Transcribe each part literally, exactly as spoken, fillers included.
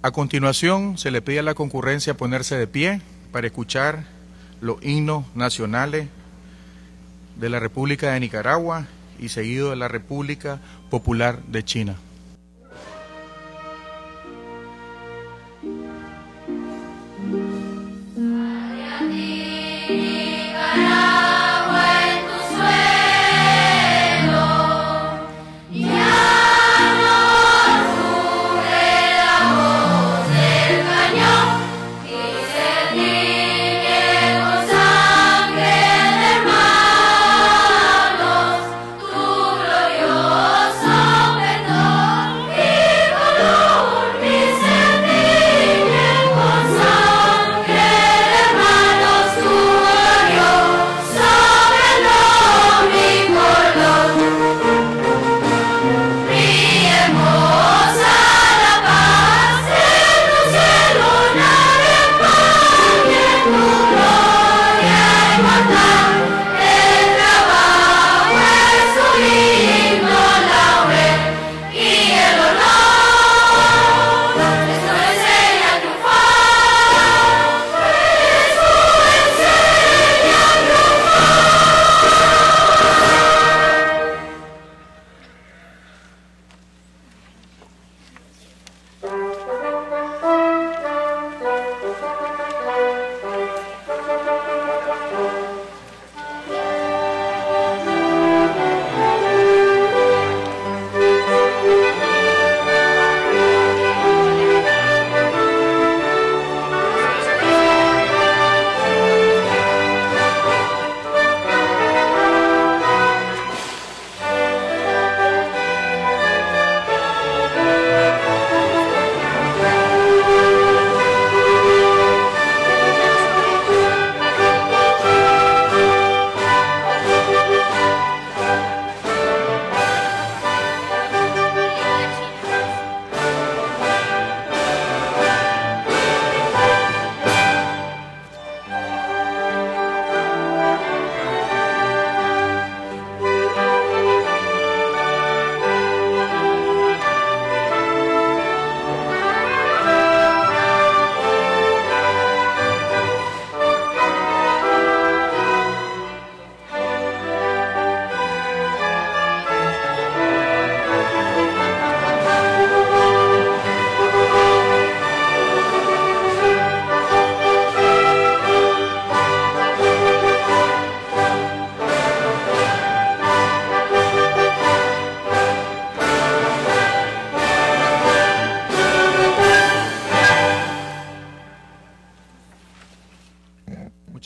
A continuación, se le pide a la concurrencia ponerse de pie para escuchar los himnos nacionales de la República de Nicaragua y seguido de la República Popular de China.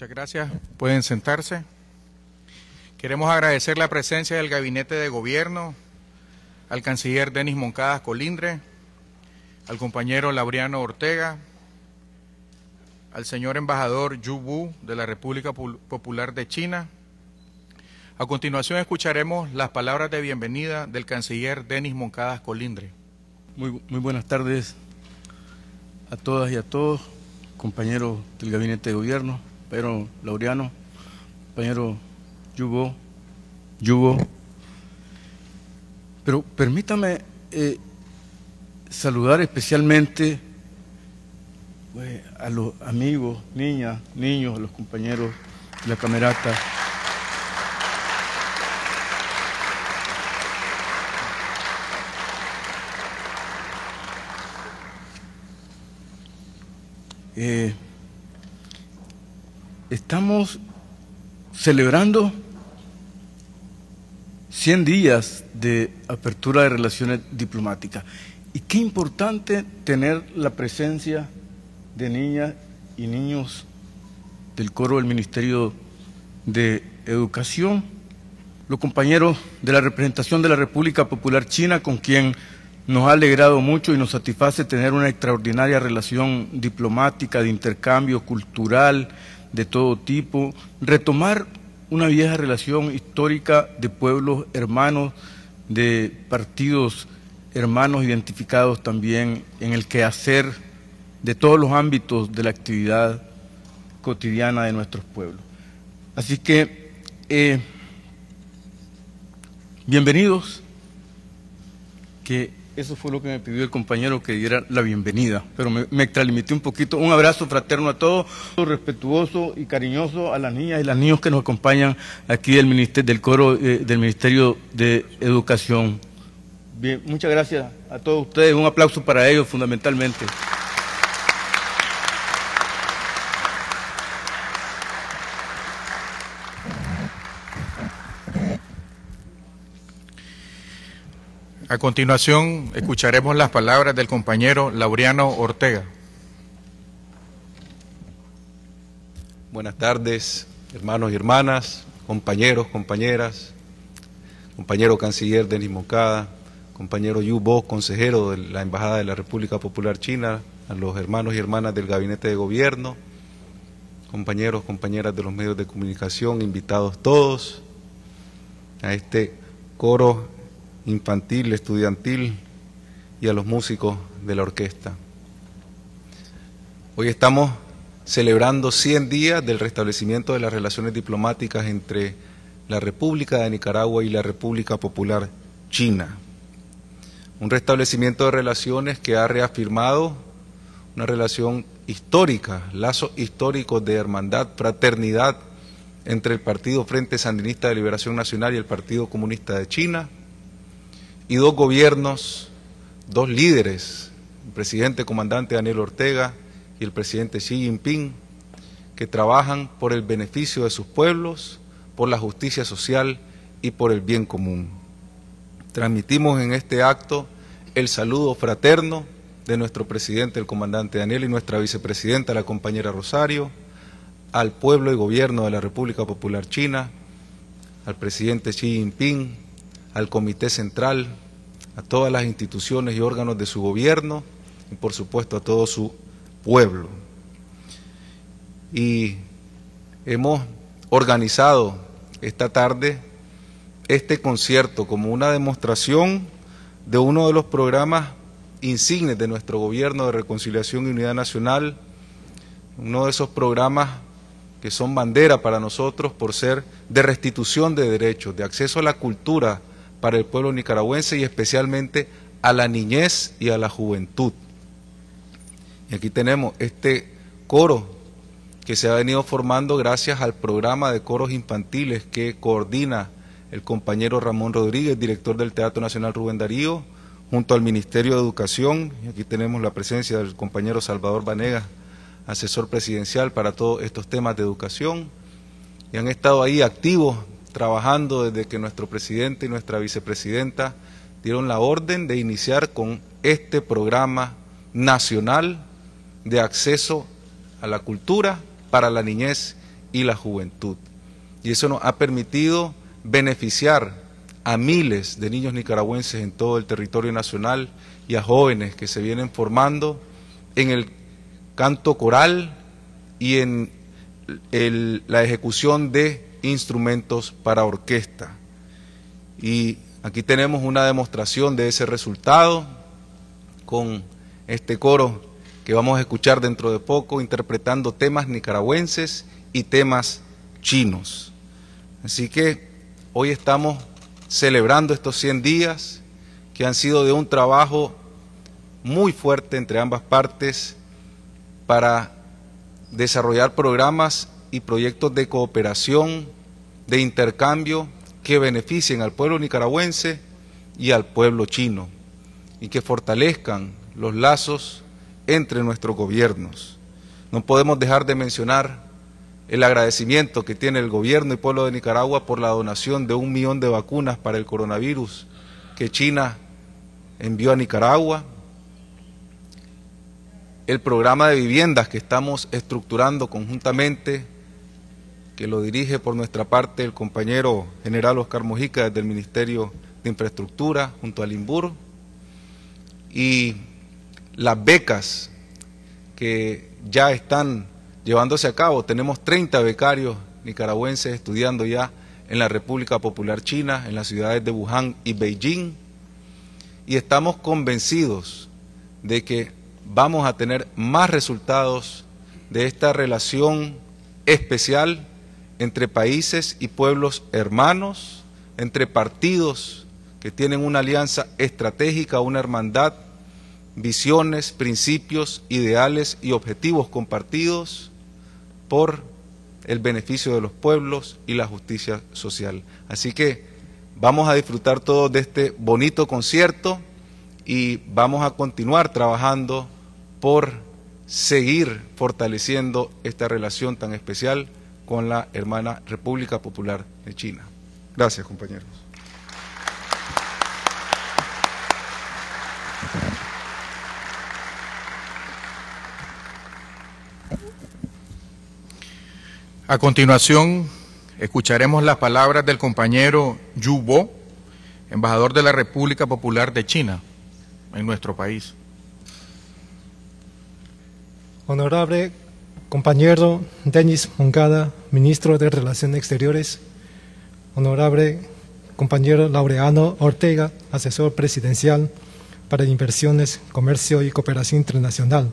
Gracias. Pueden sentarse. Queremos agradecer la presencia del Gabinete de Gobierno, al canciller Denis Moncada Colindres, al compañero Laureano Ortega, al señor embajador Yu Wu de la República Popular de China. A continuación escucharemos las palabras de bienvenida del canciller Denis Moncada Colindres. Muy, muy buenas tardes a todas y a todos, compañeros del Gabinete de Gobierno. Pero Laureano, compañero Yu Bo, Yu Bo. Pero permítame eh, saludar especialmente pues, a los amigos, niñas, niños, a los compañeros de la camerata. Eh, Estamos celebrando cien días de apertura de relaciones diplomáticas. Y qué importante tener la presencia de niñas y niños del coro del Ministerio de Educación, los compañeros de la representación de la República Popular China, con quien nos ha alegrado mucho y nos satisface tener una extraordinaria relación diplomática, de intercambio cultural, de todo tipo, retomar una vieja relación histórica de pueblos hermanos, de partidos hermanos identificados también en el quehacer de todos los ámbitos de la actividad cotidiana de nuestros pueblos. Así que, eh, bienvenidos, que Eso fue lo que me pidió el compañero, que diera la bienvenida, pero me, me extralimité un poquito. Un abrazo fraterno a todos, respetuoso y cariñoso a las niñas y los niños que nos acompañan aquí del, ministerio, del coro eh, del Ministerio de Educación. Bien, muchas gracias a todos ustedes, un aplauso para ellos fundamentalmente. A continuación, escucharemos las palabras del compañero Laureano Ortega. Buenas tardes, hermanos y hermanas, compañeros, compañeras, compañero canciller Denis Moncada, compañero Yu Bo, consejero de la Embajada de la República Popular China, a los hermanos y hermanas del Gabinete de Gobierno, compañeros, compañeras de los medios de comunicación, invitados todos a este coro infantil, estudiantil y a los músicos de la orquesta. Hoy estamos celebrando cien días del restablecimiento de las relaciones diplomáticas entre la República de Nicaragua y la República Popular China. Un restablecimiento de relaciones que ha reafirmado una relación histórica, lazos históricos de hermandad, fraternidad entre el Partido Frente Sandinista de Liberación Nacional y el Partido Comunista de China, y dos gobiernos, dos líderes, el presidente comandante Daniel Ortega y el presidente Xi Jinping, que trabajan por el beneficio de sus pueblos, por la justicia social y por el bien común. Transmitimos en este acto el saludo fraterno de nuestro presidente, el comandante Daniel, y nuestra vicepresidenta, la compañera Rosario, al pueblo y gobierno de la República Popular China, al presidente Xi Jinping, al Comité Central, a todas las instituciones y órganos de su gobierno y por supuesto a todo su pueblo. Y hemos organizado esta tarde este concierto como una demostración de uno de los programas insignes de nuestro gobierno de Reconciliación y Unidad Nacional, uno de esos programas que son bandera para nosotros por ser de restitución de derechos, de acceso a la cultura para el pueblo nicaragüense y especialmente a la niñez y a la juventud. Y aquí tenemos este coro que se ha venido formando gracias al programa de coros infantiles que coordina el compañero Ramón Rodríguez, director del Teatro Nacional Rubén Darío, junto al Ministerio de Educación. Y aquí tenemos la presencia del compañero Salvador Banegas, asesor presidencial para todos estos temas de educación. Y han estado ahí activos, trabajando desde que nuestro presidente y nuestra vicepresidenta dieron la orden de iniciar con este programa nacional de acceso a la cultura para la niñez y la juventud. Y eso nos ha permitido beneficiar a miles de niños nicaragüenses en todo el territorio nacional y a jóvenes que se vienen formando en el canto coral y en el, la ejecución de instrumentos para orquesta. Y aquí tenemos una demostración de ese resultado con este coro que vamos a escuchar dentro de poco, interpretando temas nicaragüenses y temas chinos. Así que hoy estamos celebrando estos cien días que han sido de un trabajo muy fuerte entre ambas partes para desarrollar programas y proyectos de cooperación, de intercambio, que beneficien al pueblo nicaragüense y al pueblo chino, y que fortalezcan los lazos entre nuestros gobiernos. No podemos dejar de mencionar el agradecimiento que tiene el gobierno y pueblo de Nicaragua por la donación de un millón de vacunas para el coronavirus que China envió a Nicaragua, el programa de viviendas que estamos estructurando conjuntamente, que lo dirige por nuestra parte el compañero general Oscar Mojica desde el Ministerio de Infraestructura junto al INBUR, y las becas que ya están llevándose a cabo. Tenemos treinta becarios nicaragüenses estudiando ya en la República Popular China, en las ciudades de Wuhan y Beijing, y estamos convencidos de que vamos a tener más resultados de esta relación especial entre países y pueblos hermanos, entre partidos que tienen una alianza estratégica, una hermandad, visiones, principios, ideales y objetivos compartidos por el beneficio de los pueblos y la justicia social. Así que vamos a disfrutar todos de este bonito concierto y vamos a continuar trabajando por seguir fortaleciendo esta relación tan especial con la hermana República Popular de China. Gracias, compañeros. A continuación, escucharemos las palabras del compañero Yu Bo, embajador de la República Popular de China en nuestro país. Honorable compañero Denis Moncada, ministro de Relaciones Exteriores. Honorable compañero Laureano Ortega, asesor presidencial para inversiones, comercio y cooperación internacional.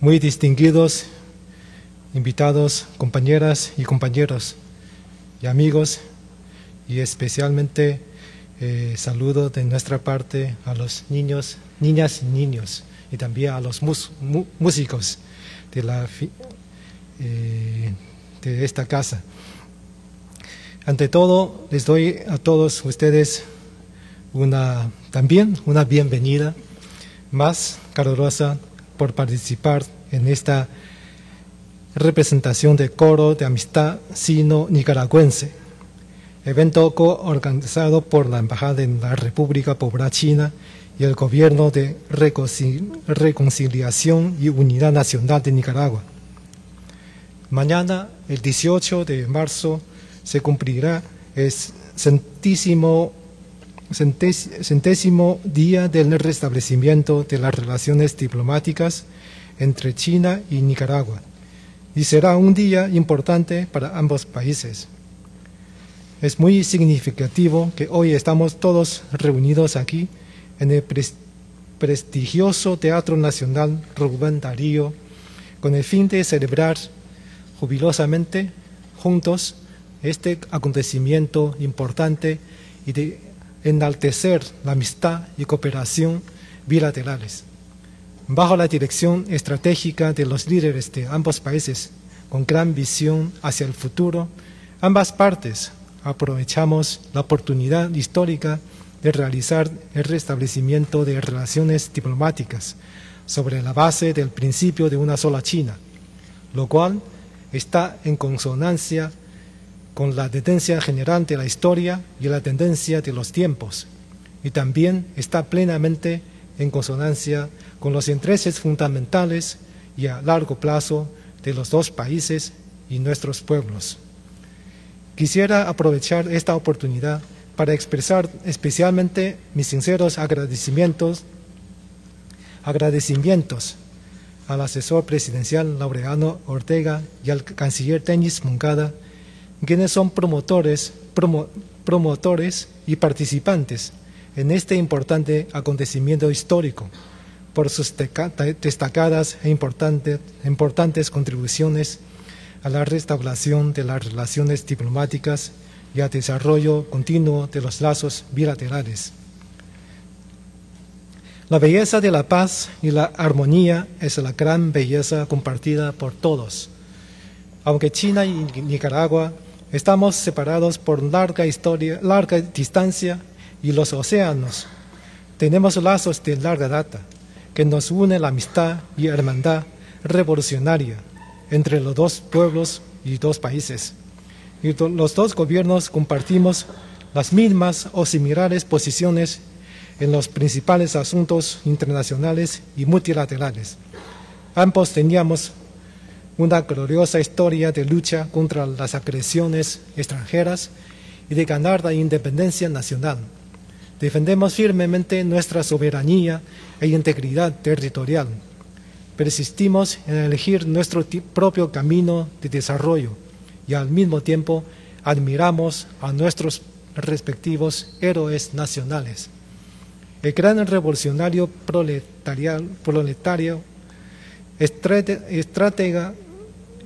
Muy distinguidos invitados, compañeras y compañeros y amigos, y especialmente eh, saludo de nuestra parte a los niños, niñas y niños, y también a los mus, mu, músicos de, la, eh, de esta casa. Ante todo, les doy a todos ustedes una, también una bienvenida más calurosa por participar en esta representación de coro de amistad sino-nicaragüense, evento coorganizado por la Embajada de la República Popular China y el Gobierno de Reconcil- Reconciliación y Unidad Nacional de Nicaragua. Mañana, el dieciocho de marzo, se cumplirá el centésimo, centésimo día del restablecimiento de las relaciones diplomáticas entre China y Nicaragua, y será un día importante para ambos países. Es muy significativo que hoy estamos todos reunidos aquí en el prestigioso Teatro Nacional Rubén Darío con el fin de celebrar jubilosamente juntos este acontecimiento importante y de enaltecer la amistad y cooperación bilaterales, bajo la dirección estratégica de los líderes de ambos países, con gran visión hacia el futuro. Ambas partes aprovechamos la oportunidad histórica de realizar el restablecimiento de relaciones diplomáticas sobre la base del principio de una sola China, lo cual está en consonancia con la tendencia general de la historia y la tendencia de los tiempos, y también está plenamente en consonancia con los intereses fundamentales y a largo plazo de los dos países y nuestros pueblos. Quisiera aprovechar esta oportunidad para expresar especialmente mis sinceros agradecimientos, agradecimientos al asesor presidencial Laureano Ortega y al canciller Denis Moncada, quienes son promotores, promo, promotores y participantes en este importante acontecimiento histórico, por sus destacadas e importantes, importantes contribuciones a la restauración de las relaciones diplomáticas y al desarrollo continuo de los lazos bilaterales. La belleza de la paz y la armonía es la gran belleza compartida por todos. Aunque China y Nicaragua estamos separados por larga historia, larga distancia y los océanos, tenemos lazos de larga data que nos une la amistad y hermandad revolucionaria entre los dos pueblos y dos países. Y los dos gobiernos compartimos las mismas o similares posiciones en los principales asuntos internacionales y multilaterales. Ambos teníamos una gloriosa historia de lucha contra las agresiones extranjeras y de ganar la independencia nacional. Defendemos firmemente nuestra soberanía e integridad territorial. Persistimos en elegir nuestro propio camino de desarrollo y al mismo tiempo admiramos a nuestros respectivos héroes nacionales. El gran revolucionario proletario, proletario estratega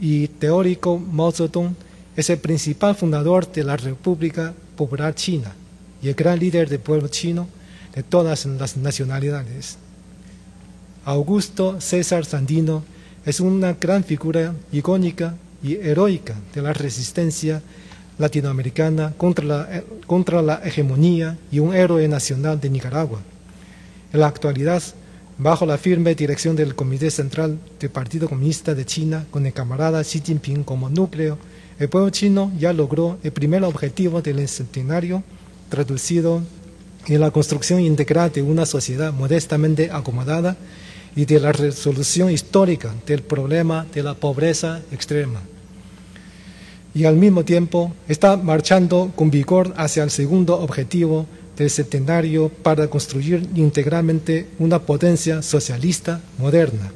y teórico Mao Zedong es el principal fundador de la República Popular China y el gran líder del pueblo chino de todas las nacionalidades. Augusto César Sandino es una gran figura icónica y heroica de la resistencia latinoamericana contra la, contra la hegemonía y un héroe nacional de Nicaragua. En la actualidad, bajo la firme dirección del Comité Central del Partido Comunista de China, con el camarada Xi Jinping como núcleo, el pueblo chino ya logró el primer objetivo del centenario, traducido en la construcción integral de una sociedad modestamente acomodada y de la resolución histórica del problema de la pobreza extrema. Y al mismo tiempo está marchando con vigor hacia el segundo objetivo del centenario para construir integralmente una potencia socialista moderna.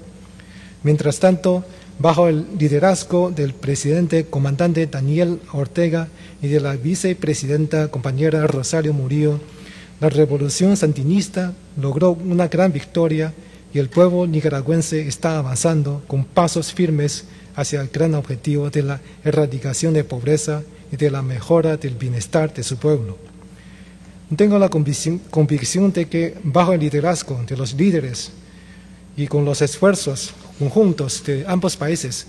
Mientras tanto, bajo el liderazgo del presidente comandante Daniel Ortega y de la vicepresidenta compañera Rosario Murillo, la revolución sandinista logró una gran victoria y el pueblo nicaragüense está avanzando con pasos firmes hacia el gran objetivo de la erradicación de pobreza y de la mejora del bienestar de su pueblo. Tengo la convicción, convicción de que bajo el liderazgo de los líderes y con los esfuerzos conjuntos de ambos países,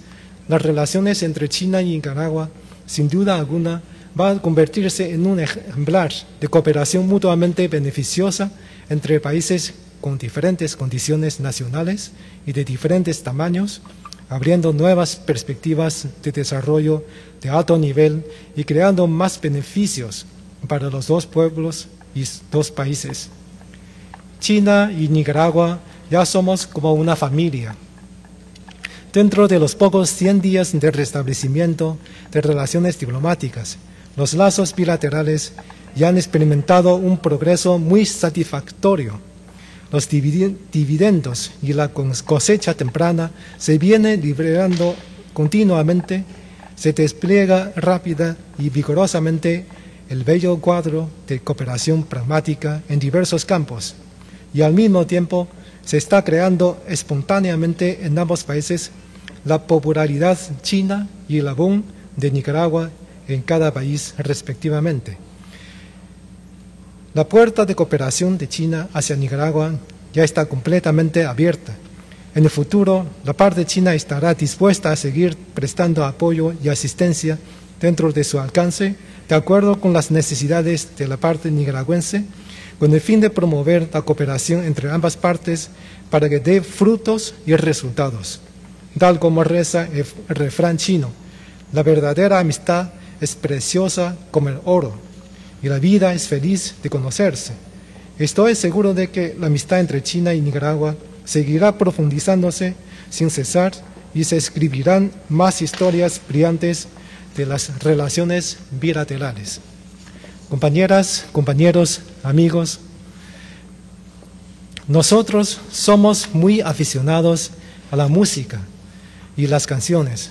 las relaciones entre China y Nicaragua, sin duda alguna, va a convertirse en un ejemplar de cooperación mutuamente beneficiosa entre países con diferentes condiciones nacionales y de diferentes tamaños, abriendo nuevas perspectivas de desarrollo de alto nivel y creando más beneficios para los dos pueblos y dos países. China y Nicaragua ya somos como una familia. Dentro de los pocos cien días de restablecimiento de relaciones diplomáticas, los lazos bilaterales ya han experimentado un progreso muy satisfactorio. Los dividendos y la cosecha temprana se vienen liberando continuamente, se despliega rápida y vigorosamente el bello cuadro de cooperación pragmática en diversos campos, y al mismo tiempo se está creando espontáneamente en ambos países la popularidad china y la boom de Nicaragua en cada país respectivamente. La puerta de cooperación de China hacia Nicaragua ya está completamente abierta. En el futuro, la parte china estará dispuesta a seguir prestando apoyo y asistencia dentro de su alcance, de acuerdo con las necesidades de la parte nicaragüense, con el fin de promover la cooperación entre ambas partes para que dé frutos y resultados. Tal como reza el refrán chino, la verdadera amistad es preciosa como el oro y la vida es feliz de conocerse. Estoy seguro de que la amistad entre China y Nicaragua seguirá profundizándose sin cesar y se escribirán más historias brillantes de las relaciones bilaterales. Compañeras, compañeros, amigos, nosotros somos muy aficionados a la música y las canciones.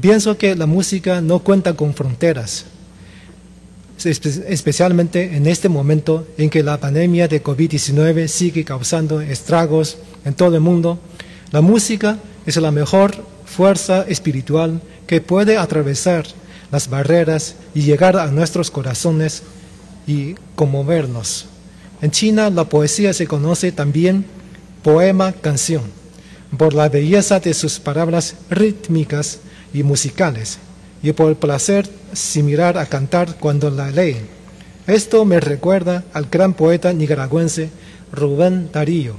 Pienso que la música no cuenta con fronteras, especialmente en este momento en que la pandemia de COVID diecinueve sigue causando estragos en todo el mundo. La música es la mejor fuerza espiritual que puede atravesar las barreras y llegar a nuestros corazones y conmovernos. En China, la poesía se conoce también poema-canción, por la belleza de sus palabras rítmicas y musicales, y por el placer similar a cantar cuando la leen. Esto me recuerda al gran poeta nicaragüense Rubén Darío.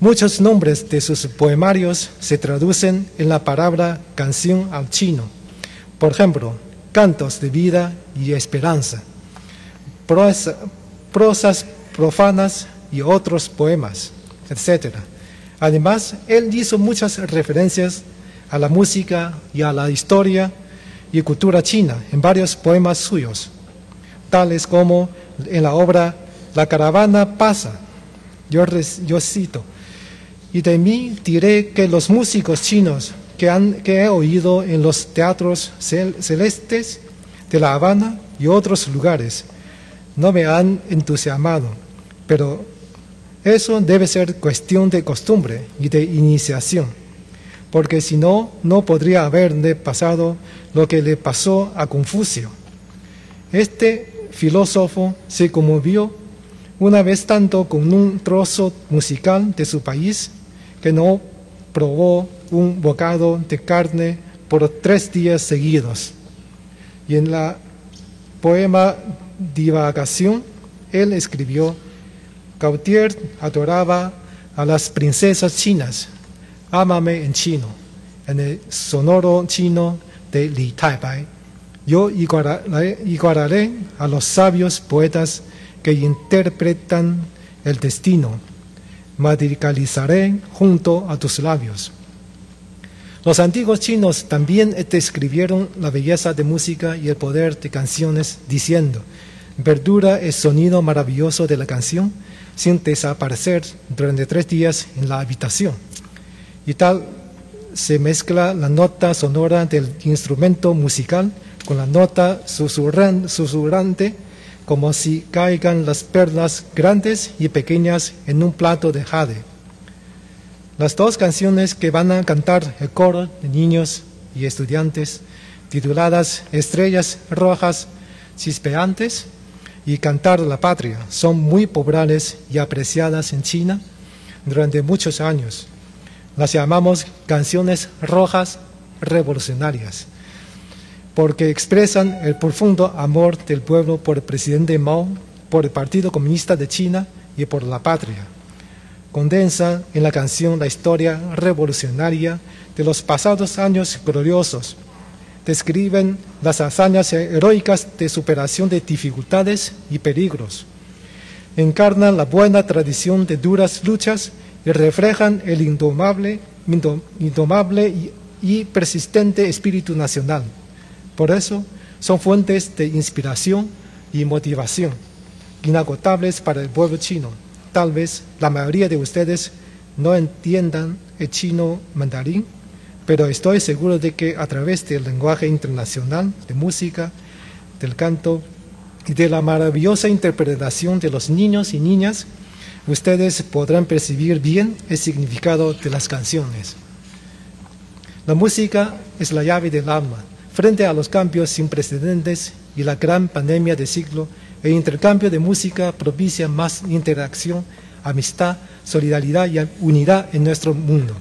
Muchos nombres de sus poemarios se traducen en la palabra canción al chino. Por ejemplo, Cantos de Vida y Esperanza, prosa, Prosas Profanas y otros poemas, etcétera. Además, él hizo muchas referencias a la música y a la historia y cultura china en varios poemas suyos, tales como en la obra La Caravana Pasa. Yo, yo cito: y de mí diré que los músicos chinos que, han, que he oído en los teatros celestes de La Habana y otros lugares no me han entusiasmado, pero eso debe ser cuestión de costumbre y de iniciación, porque si no, no podría haberle pasado lo que le pasó a Confucio. Este filósofo se conmovió una vez tanto con un trozo musical de su país que no probó un bocado de carne por tres días seguidos. Y en la poema Divagación, él escribió: Gautier adoraba a las princesas chinas, ámame en chino, en el sonoro chino de Li Taibai. Yo igualaré a los sabios poetas que interpretan el destino, madrigalizaré junto a tus labios. Los antiguos chinos también describieron la belleza de música y el poder de canciones, diciendo: verdura el sonido maravilloso de la canción, sin desaparecer durante tres días en la habitación. Y tal se mezcla la nota sonora del instrumento musical con la nota susurrante, como si caigan las perlas grandes y pequeñas en un plato de jade. Las dos canciones que van a cantar el coro de niños y estudiantes, tituladas Estrellas Rojas Chispeantes y Cantar la Patria, son muy populares y apreciadas en China durante muchos años. Las llamamos canciones rojas revolucionarias, porque expresan el profundo amor del pueblo por el presidente Mao, por el Partido Comunista de China y por la patria. Condensa en la canción la historia revolucionaria de los pasados años gloriosos. Describen las hazañas heroicas de superación de dificultades y peligros. Encarnan la buena tradición de duras luchas y reflejan el indomable, indomable y, y persistente espíritu nacional. Por eso son fuentes de inspiración y motivación inagotables para el pueblo chino. Tal vez la mayoría de ustedes no entiendan el chino mandarín, pero estoy seguro de que a través del lenguaje internacional, de música, del canto y de la maravillosa interpretación de los niños y niñas, ustedes podrán percibir bien el significado de las canciones. La música es la llave del alma. Frente a los cambios sin precedentes y la gran pandemia del siglo, el intercambio de música propicia más interacción, amistad, solidaridad y unidad en nuestro mundo.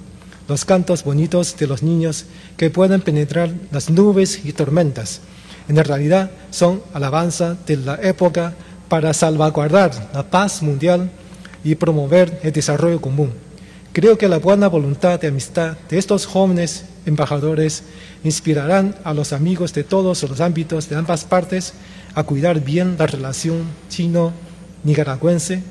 Los cantos bonitos de los niños que pueden penetrar las nubes y tormentas, en realidad son alabanza de la época para salvaguardar la paz mundial y promover el desarrollo común. Creo que la buena voluntad de amistad de estos jóvenes embajadores inspirarán a los amigos de todos los ámbitos de ambas partes a cuidar bien la relación chino-nicaragüense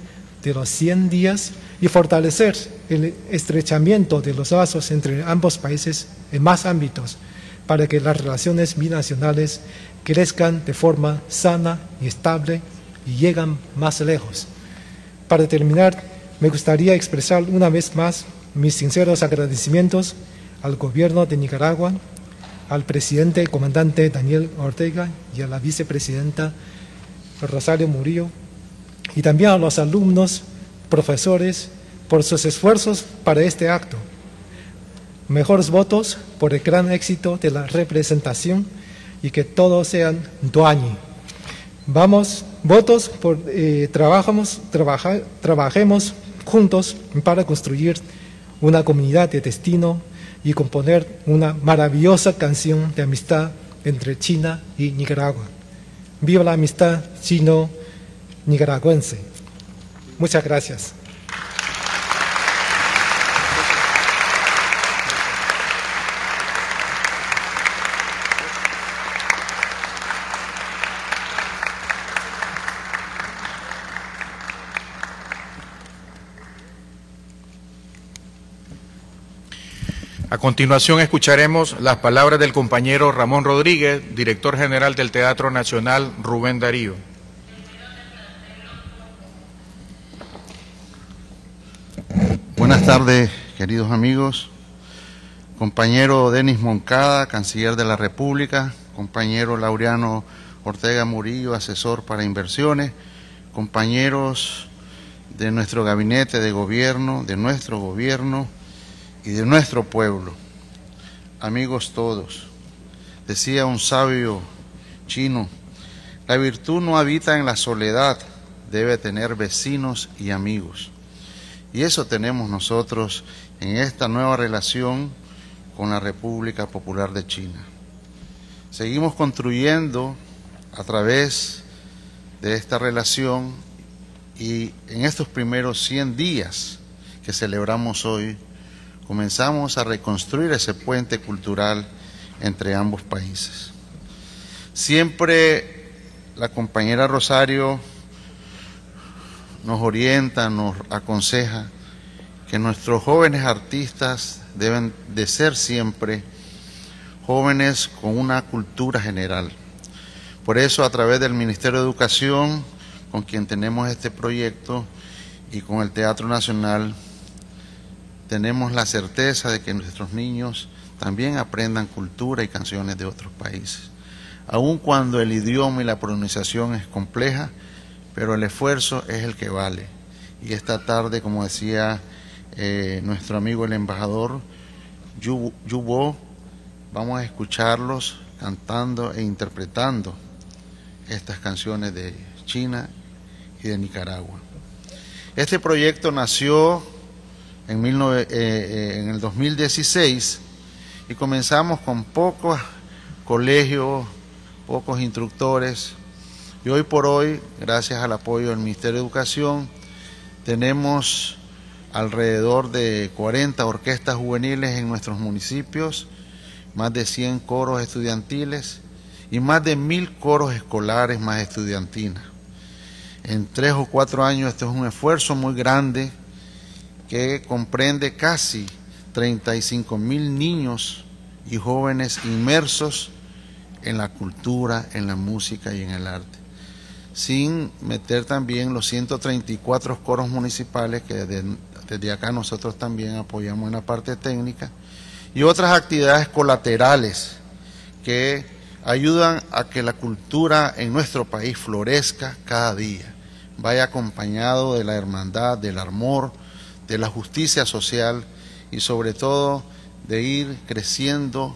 de los cien días y fortalecer el estrechamiento de los lazos entre ambos países en más ámbitos para que las relaciones binacionales crezcan de forma sana y estable y lleguen más lejos. Para terminar, me gustaría expresar una vez más mis sinceros agradecimientos al gobierno de Nicaragua, al presidente y comandante Daniel Ortega y a la vicepresidenta Rosario Murillo, y también a los alumnos, profesores, por sus esfuerzos para este acto. Mejores votos por el gran éxito de la representación y que todos sean duañi. Vamos, votos por eh, trabajamos, trabaja, trabajemos juntos para construir una comunidad de destino y componer una maravillosa canción de amistad entre China y Nicaragua. Viva la amistad chino-nicaragüense. Muchas gracias. A continuación escucharemos las palabras del compañero Ramón Rodríguez, director general del Teatro Nacional Rubén Darío. Buenas tardes, queridos amigos. Compañero Denis Moncada, canciller de la República. Compañero Laureano Ortega Murillo, asesor para inversiones. Compañeros de nuestro gabinete de gobierno, de nuestro gobierno y de nuestro pueblo, amigos todos. Decía un sabio chino: La virtud no habita en la soledad, debe tener vecinos y amigos. Y eso tenemos nosotros en esta nueva relación con la República Popular de China. Seguimos construyendo a través de esta relación y en estos primeros cien días que celebramos hoy, comenzamos a reconstruir ese puente cultural entre ambos países. Siempre la compañera Rosario nos orienta, nos aconseja que nuestros jóvenes artistas deben de ser siempre jóvenes con una cultura general. Por eso, a través del Ministerio de Educación, con quien tenemos este proyecto, y con el Teatro Nacional, tenemos la certeza de que nuestros niños también aprendan cultura y canciones de otros países. Aun cuando el idioma y la pronunciación es compleja, pero el esfuerzo es el que vale. Y esta tarde, como decía eh, nuestro amigo el embajador Yu Bo, vamos a escucharlos cantando e interpretando estas canciones de China y de Nicaragua. Este proyecto nació en, mil nove, eh, en el dos mil dieciséis y comenzamos con pocos colegios, pocos instructores, y hoy por hoy, gracias al apoyo del Ministerio de Educación, tenemos alrededor de cuarenta orquestas juveniles en nuestros municipios, más de cien coros estudiantiles y más de mil coros escolares más estudiantinas. En tres o cuatro años, este es un esfuerzo muy grande que comprende casi treinta y cinco mil niños y jóvenes inmersos en la cultura, en la música y en el arte, sin meter también los ciento treinta y cuatro coros municipales que desde, desde acá nosotros también apoyamos en la parte técnica, y otras actividades colaterales que ayudan a que la cultura en nuestro país florezca cada día, vaya acompañado de la hermandad, del amor, de la justicia social y sobre todo de ir creciendo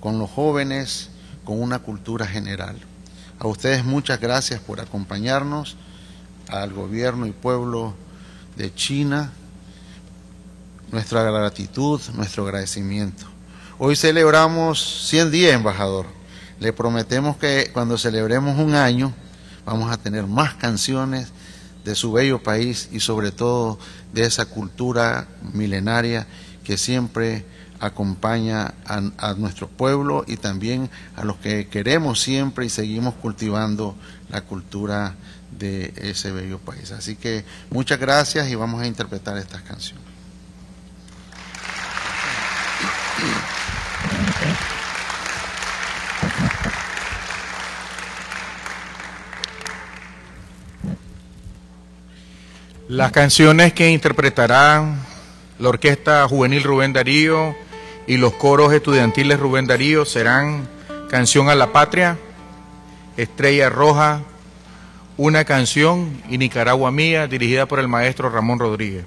con los jóvenes con una cultura general. A ustedes muchas gracias por acompañarnos, al gobierno y pueblo de China, nuestra gratitud, nuestro agradecimiento. Hoy celebramos cien días, embajador. Le prometemos que cuando celebremos un año vamos a tener más canciones de su bello país y sobre todo de esa cultura milenaria que siempre acompaña a, a nuestro pueblo y también a los que queremos siempre y seguimos cultivando la cultura de ese bello país. Así que muchas gracias y vamos a interpretar estas canciones. Las canciones que interpretarán la Orquesta Juvenil Rubén Darío y los coros estudiantiles Rubén Darío serán Canción a la Patria, Estrella Roja, Una Canción y Nicaragua Mía, dirigida por el maestro Ramón Rodríguez.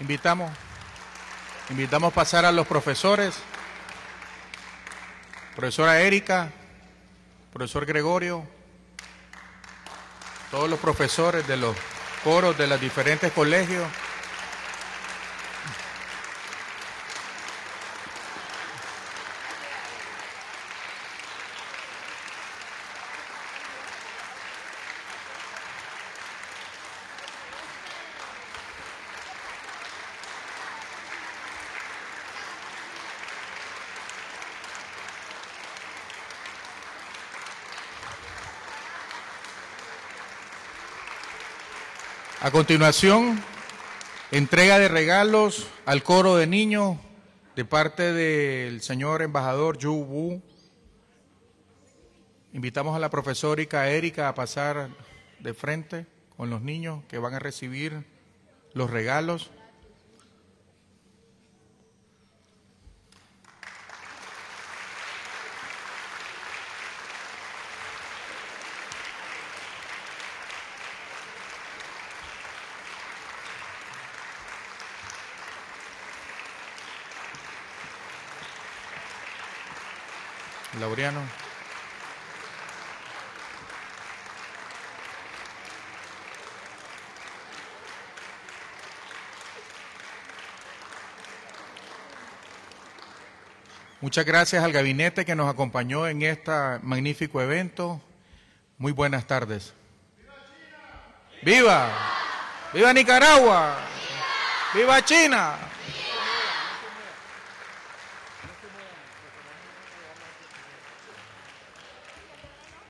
Invitamos, invitamos a pasar a los profesores. Profesora Erika, profesor Gregorio, todos los profesores de los coros de los diferentes colegios. A continuación, entrega de regalos al coro de niños de parte del señor embajador Yu Wu. Invitamos a la profesora Erika a pasar de frente con los niños que van a recibir los regalos. Laureano. Muchas gracias al gabinete que nos acompañó en este magnífico evento. Muy buenas tardes. ¡Viva China! ¡Viva! ¡Viva Nicaragua! ¡Viva, ¡Viva China!